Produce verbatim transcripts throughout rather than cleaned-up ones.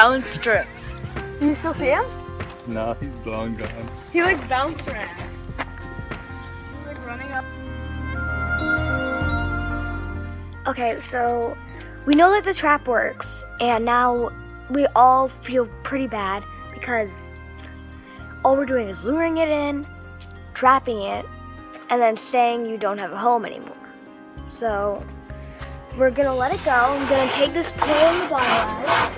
bounced her. Can you still see him? No, he's long gone. He like bounced around. He's like running up. Okay, so we know that the trap works, and now we all feel pretty bad because all we're doing is luring it in, trapping it, and then saying you don't have a home anymore. So we're gonna let it go. I'm gonna take this pole in the bottom.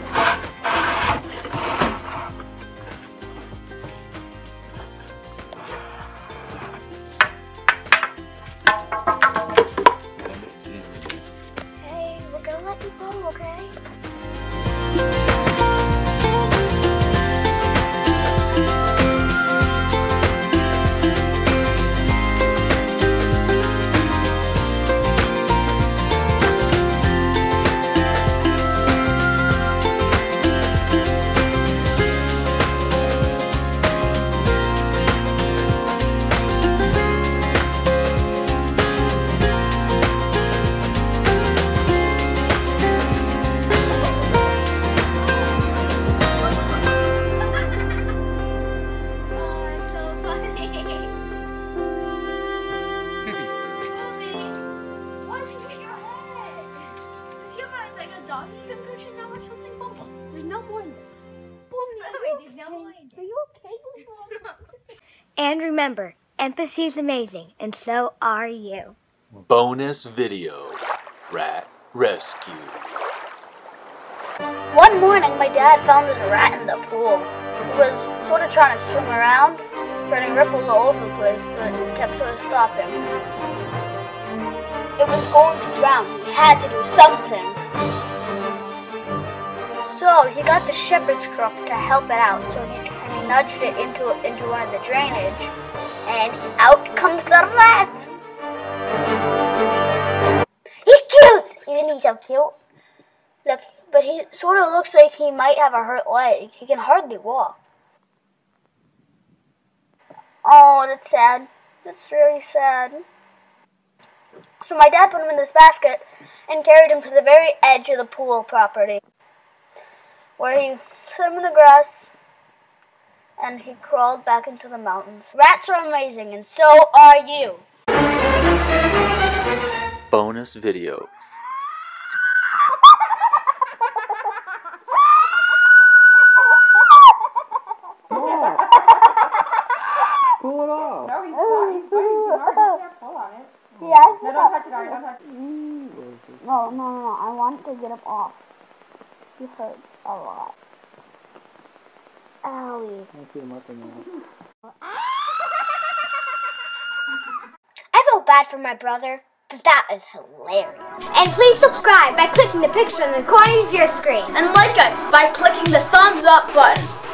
And remember, empathy is amazing, and so are you. Bonus video, Rat Rescue. One morning, my dad found this rat in the pool. It was sort of trying to swim around, spreading ripples all over the place, but it kept sort of stopping. It was going to drown. He had to do something. So he got the shepherd's crook to help it out, so he, and he nudged it into into one of the drainage, and out comes the rat! He's cute! Isn't he so cute? Look, but he sort of looks like he might have a hurt leg. He can hardly walk. Oh, that's sad. That's really sad. So my dad put him in this basket and carried him to the very edge of the pool property, where he set him in the grass, and he crawled back into the mountains. Rats are amazing, and so are you. Bonus video. Oh. Pull it off. No, he's not. He's not. He's not. You can't pull on it. Yeah, no, don't touch it. Don't touch it. No, no, no. I want to get him off. He hurt a lot. Owie. I see him up in there. I feel bad for my brother, but that is hilarious. And please subscribe by clicking the picture in the corner of your screen. And like us by clicking the thumbs up button.